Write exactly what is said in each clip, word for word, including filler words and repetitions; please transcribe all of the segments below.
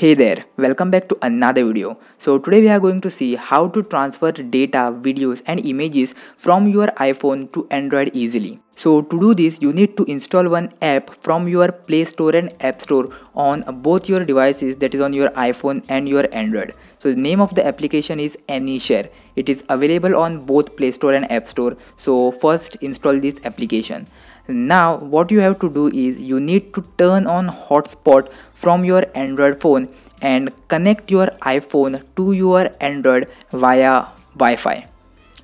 Hey there, welcome back to another video. So today we are going to see how to transfer data, videos and images from your iPhone to Android easily. So to do this, you need to install one app from your Play Store and App Store on both your devices, that is on your iPhone and your Android. So the name of the application is AnyShare. It is available on both Play Store and App Store. So first install this application. Now what you have to do is you need to turn on hotspot from your Android phone and connect your iPhone to your Android via Wi-Fi.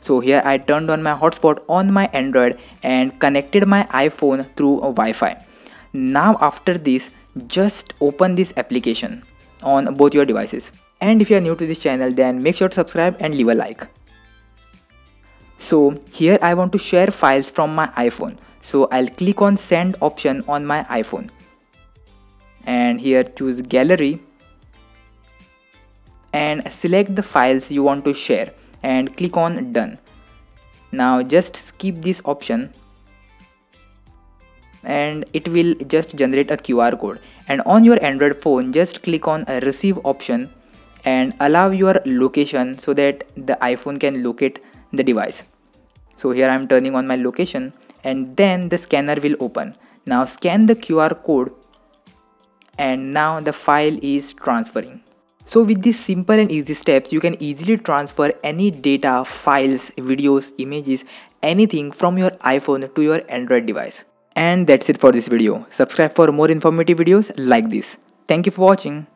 So here I turned on my hotspot on my Android and connected my iPhone through Wi-Fi. Now after this, just open this application on both your devices. And if you are new to this channel, then make sure to subscribe and leave a like. So here I want to share files from my iPhone. So I'll click on send option on my iPhone and here choose gallery and select the files you want to share and click on done. Now just skip this option and it will just generate a Q R code, and on your Android phone just click on a receive option and allow your location so that the iPhone can locate the device. So here I'm turning on my location. And then the scanner will open. Now scan the Q R code and now the file is transferring. So with these simple and easy steps, you can easily transfer any data, files, videos, images, anything from your iPhone to your Android device. And that's it for this video. Subscribe for more informative videos like this. Thank you for watching.